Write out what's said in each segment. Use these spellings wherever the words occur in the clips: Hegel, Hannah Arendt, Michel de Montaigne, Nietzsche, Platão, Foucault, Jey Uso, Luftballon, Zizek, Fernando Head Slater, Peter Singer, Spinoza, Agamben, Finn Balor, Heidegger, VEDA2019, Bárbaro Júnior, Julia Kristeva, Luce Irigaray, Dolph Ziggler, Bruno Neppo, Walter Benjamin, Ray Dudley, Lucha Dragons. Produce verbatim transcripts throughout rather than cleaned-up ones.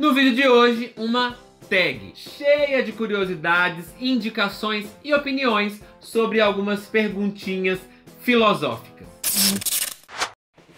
No vídeo de hoje, uma tag cheia de curiosidades, indicações e opiniões sobre algumas perguntinhas filosóficas.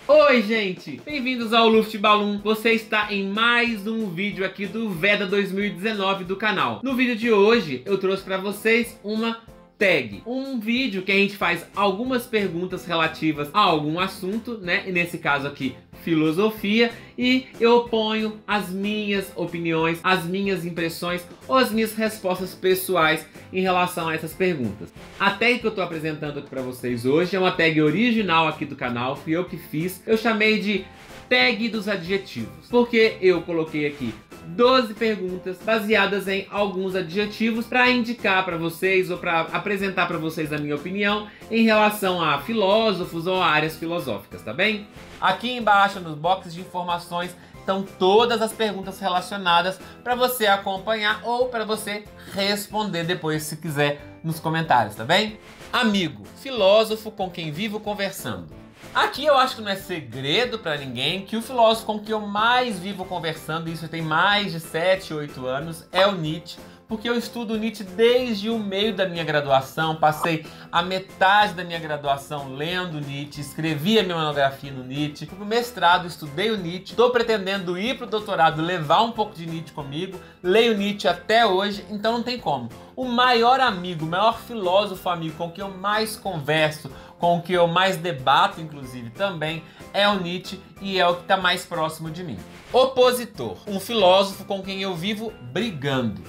Oi, gente! Bem-vindos ao Luftballon. Você está em mais um vídeo aqui do Veda dois mil e dezenove do canal. No vídeo de hoje, eu trouxe para vocês uma tag, um vídeo que a gente faz algumas perguntas relativas a algum assunto, né? E nesse caso aqui, filosofia, e eu ponho as minhas opiniões, as minhas impressões ou as minhas respostas pessoais em relação a essas perguntas. A tag que eu tô apresentando aqui para vocês hoje é uma tag original aqui do canal, fui eu que fiz. Eu chamei de tag dos adjetivos, porque eu coloquei aqui doze perguntas baseadas em alguns adjetivos para indicar para vocês ou para apresentar para vocês a minha opinião em relação a filósofos ou a áreas filosóficas, tá bem? Aqui embaixo nos boxes de informações estão todas as perguntas relacionadas para você acompanhar ou para você responder depois, se quiser, nos comentários, tá bem? Amigo, filósofo com quem vivo conversando. Aqui eu acho que não é segredo para ninguém que o filósofo com que eu mais vivo conversando, e isso tem mais de sete, oito anos, é o Nietzsche, porque eu estudo Nietzsche desde o meio da minha graduação, passei a metade da minha graduação lendo Nietzsche, escrevi a minha monografia no Nietzsche, fui pro mestrado, estudei o Nietzsche, tô pretendendo ir pro doutorado, levar um pouco de Nietzsche comigo, leio Nietzsche até hoje, então não tem como. O maior amigo, o maior filósofo amigo com que eu mais converso, com o que eu mais debato, inclusive, também, é o Nietzsche e é o que está mais próximo de mim. Opositor, um filósofo com quem eu vivo brigando.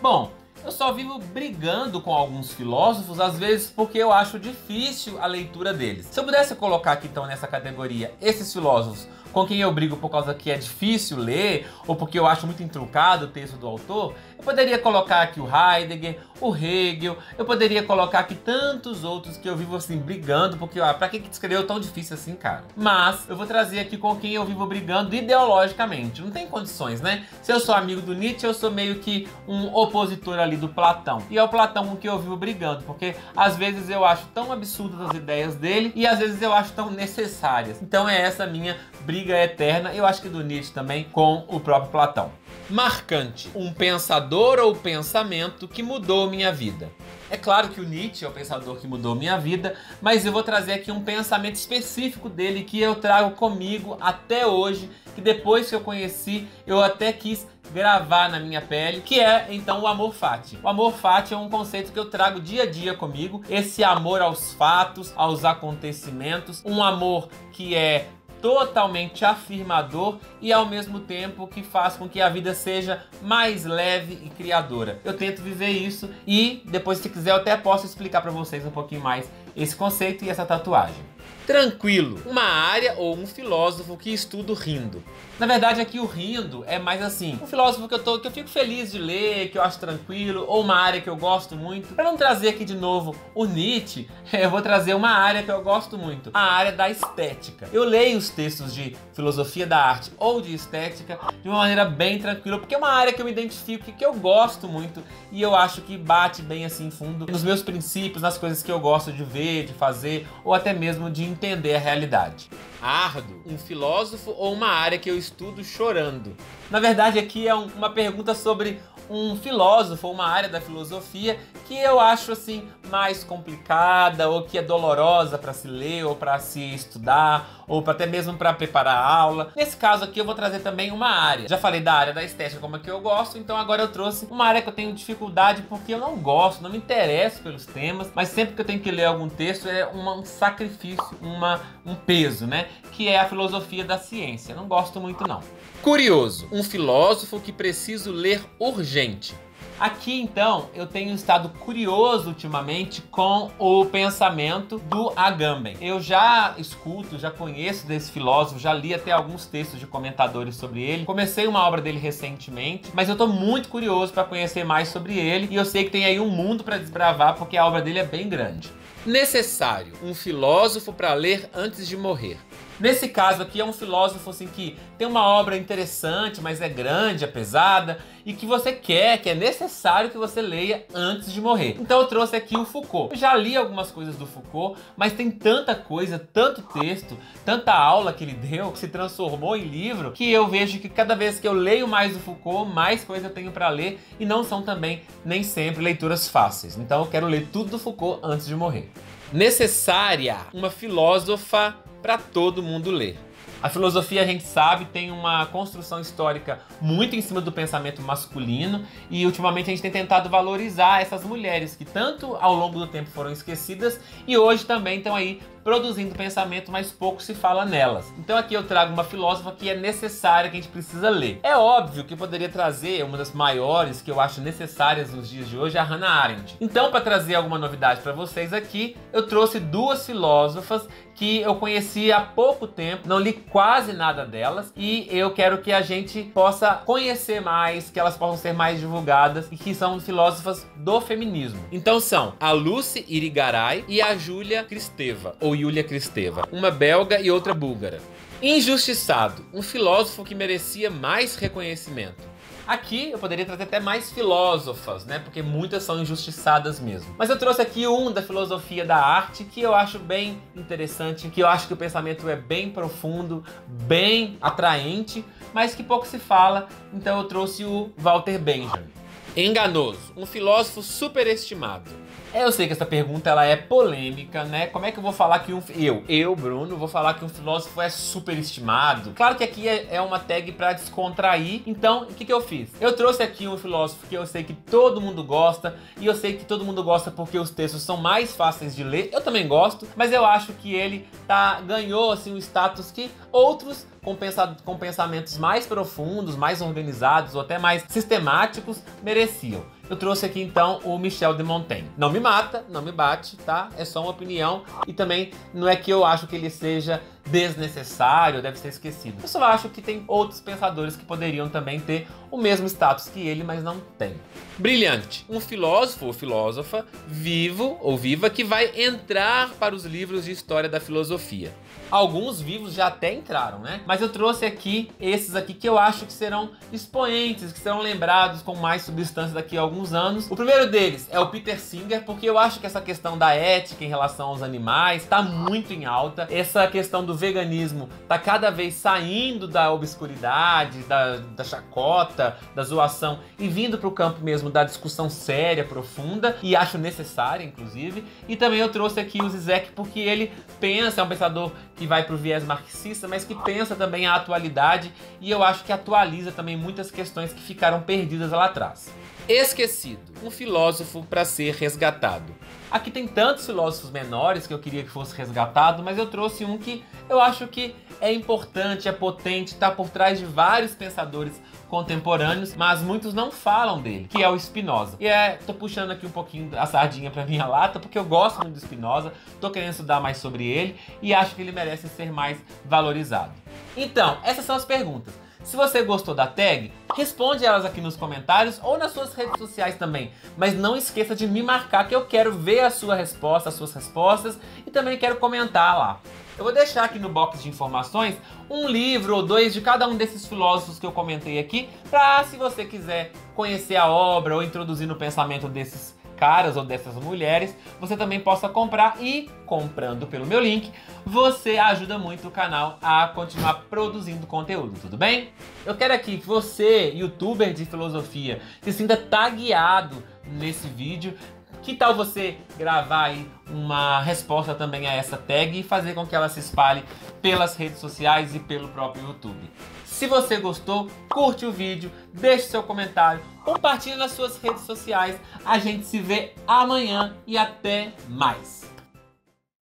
Bom, eu só vivo brigando com alguns filósofos, às vezes porque eu acho difícil a leitura deles. Se eu pudesse colocar aqui, então, nessa categoria, esses filósofos com quem eu brigo por causa que é difícil ler, ou porque eu acho muito intricado o texto do autor, eu poderia colocar aqui o Heidegger, o Hegel, eu poderia colocar aqui tantos outros que eu vivo assim brigando, porque ah, pra que que escreveu tão difícil assim, cara? Mas eu vou trazer aqui com quem eu vivo brigando ideologicamente, não tem condições, né? Se eu sou amigo do Nietzsche, eu sou meio que um opositor ali do Platão, e é o Platão com quem eu vivo brigando, porque às vezes eu acho tão absurdas as ideias dele, e às vezes eu acho tão necessárias. Então é essa minha briga eterna, eu acho que do Nietzsche também, com o próprio Platão. Marcante, um pensador ou pensamento que mudou minha vida. É claro que o Nietzsche é o pensador que mudou minha vida, mas eu vou trazer aqui um pensamento específico dele que eu trago comigo até hoje, que depois que eu conheci, eu até quis gravar na minha pele, que é, então, o amor fati. O amor fati é um conceito que eu trago dia a dia comigo, esse amor aos fatos, aos acontecimentos, um amor que é totalmente afirmador e ao mesmo tempo que faz com que a vida seja mais leve e criadora. Eu tento viver isso e depois, se quiser, eu até posso explicar para vocês um pouquinho mais esse conceito e essa tatuagem. Tranquilo, uma área ou um filósofo que estudo rindo. Na verdade, aqui o rindo é mais assim, um filósofo que eu, tô, que eu fico feliz de ler, que eu acho tranquilo, ou uma área que eu gosto muito. Para não trazer aqui de novo o Nietzsche, eu vou trazer uma área que eu gosto muito, a área da estética. Eu leio os textos de filosofia da arte ou de estética de uma maneira bem tranquila, porque é uma área que eu me identifico, que eu gosto muito e eu acho que bate bem assim fundo nos meus princípios, nas coisas que eu gosto de ver, de fazer ou até mesmo de entender a realidade. Ardo, um filósofo ou uma área que eu estudo chorando. Na verdade, aqui é um, uma pergunta sobre um filósofo ou uma área da filosofia que eu acho assim mais complicada ou que é dolorosa para se ler ou para se estudar ou para até mesmo para preparar a aula. Nesse caso aqui eu vou trazer também uma área. Já falei da área da estética como é que eu gosto, então agora eu trouxe uma área que eu tenho dificuldade porque eu não gosto, não me interesso pelos temas, mas sempre que eu tenho que ler algum texto é uma, um sacrifício, uma, um peso, né? Que é a filosofia da ciência. Não gosto muito não. Curioso, um filósofo que preciso ler urgente. Aqui, então, eu tenho estado curioso ultimamente com o pensamento do Agamben. Eu já escuto, já conheço desse filósofo, já li até alguns textos de comentadores sobre ele. Comecei uma obra dele recentemente, mas eu tô muito curioso para conhecer mais sobre ele e eu sei que tem aí um mundo para desbravar porque a obra dele é bem grande. Necessário, um filósofo para ler antes de morrer. Nesse caso aqui é um filósofo assim, que tem uma obra interessante, mas é grande, é pesada, e que você quer, que é necessário que você leia antes de morrer. Então eu trouxe aqui o Foucault. Eu já li algumas coisas do Foucault, mas tem tanta coisa, tanto texto, tanta aula que ele deu, que se transformou em livro, que eu vejo que cada vez que eu leio mais o Foucault, mais coisa eu tenho para ler, e não são também, nem sempre, leituras fáceis. Então eu quero ler tudo do Foucault antes de morrer. Necessária, uma filósofa para todo mundo ler. A filosofia, a gente sabe, tem uma construção histórica muito em cima do pensamento masculino, e ultimamente a gente tem tentado valorizar essas mulheres que tanto ao longo do tempo foram esquecidas e hoje também estão aí produzindo pensamento, mas pouco se fala nelas. Então aqui eu trago uma filósofa que é necessária, que a gente precisa ler. É óbvio que eu poderia trazer uma das maiores que eu acho necessárias nos dias de hoje, a Hannah Arendt. Então, para trazer alguma novidade para vocês aqui, eu trouxe duas filósofas que eu conheci há pouco tempo, não li quase nada delas, e eu quero que a gente possa conhecer mais, que elas possam ser mais divulgadas, e que são filósofas do feminismo. Então são a Luce Irigaray e a Julia Kristeva, ou Julia Kristeva, uma belga e outra búlgara. Injustiçado, um filósofo que merecia mais reconhecimento. Aqui eu poderia trazer até mais filósofas, né? Porque muitas são injustiçadas mesmo. Mas eu trouxe aqui um da filosofia da arte que eu acho bem interessante, que eu acho que o pensamento é bem profundo, bem atraente, mas que pouco se fala, então eu trouxe o Walter Benjamin. Enganoso, um filósofo superestimado. Eu sei que essa pergunta ela é polêmica, né? Como é que eu vou falar que um... Eu, eu, Bruno, vou falar que um filósofo é superestimado? Claro que aqui é, é uma tag pra descontrair. Então, o que que eu fiz? Eu trouxe aqui um filósofo que eu sei que todo mundo gosta, e eu sei que todo mundo gosta porque os textos são mais fáceis de ler. Eu também gosto, mas eu acho que ele tá, ganhou, assim, um status que outros com, pensa, com pensamentos mais profundos, mais organizados, ou até mais sistemáticos, mereciam. Eu trouxe aqui, então, o Michel de Montaigne. Não me mata, não me bate, tá? É só uma opinião, e também não é que eu acho que ele seja desnecessário, deve ser esquecido. Eu só acho que tem outros pensadores que poderiam também ter o mesmo status que ele, mas não tem. Brilhante, um filósofo ou filósofa vivo ou viva que vai entrar para os livros de história da filosofia. Alguns vivos já até entraram, né? Mas eu trouxe aqui esses aqui que eu acho que serão expoentes, que serão lembrados com mais substância daqui a alguns anos. O primeiro deles é o Peter Singer, porque eu acho que essa questão da ética em relação aos animais está muito em alta. Essa questão do veganismo está cada vez saindo da obscuridade, da, da chacota, da zoação, e vindo para o campo mesmo da discussão séria, profunda, e acho necessária, inclusive. E também eu trouxe aqui o Zizek, porque ele pensa, é um pensador que vai para o viés marxista, mas que pensa também a atualidade, e eu acho que atualiza também muitas questões que ficaram perdidas lá atrás. Esquecido, um filósofo para ser resgatado. Aqui tem tantos filósofos menores que eu queria que fosse resgatado, mas eu trouxe um que eu acho que é importante, é potente, está por trás de vários pensadores contemporâneos, mas muitos não falam dele, que é o Spinoza. E é, tô puxando aqui um pouquinho a sardinha para minha lata, porque eu gosto muito do Spinoza, tô querendo estudar mais sobre ele e acho que ele merece ser mais valorizado. Então, essas são as perguntas. Se você gostou da tag, responde elas aqui nos comentários ou nas suas redes sociais também. Mas não esqueça de me marcar, que eu quero ver a sua resposta, as suas respostas, e também quero comentar lá. Eu vou deixar aqui no box de informações um livro ou dois de cada um desses filósofos que eu comentei aqui, para se você quiser conhecer a obra ou introduzir no pensamento desses caras ou dessas mulheres, você também possa comprar, e comprando pelo meu link, você ajuda muito o canal a continuar produzindo conteúdo, tudo bem? Eu quero aqui que você, youtuber de filosofia, se sinta tagueado nesse vídeo. Que tal você gravar aí uma resposta também a essa tag e fazer com que ela se espalhe pelas redes sociais e pelo próprio YouTube? Se você gostou, curte o vídeo, deixe seu comentário, compartilhe nas suas redes sociais. A gente se vê amanhã e até mais!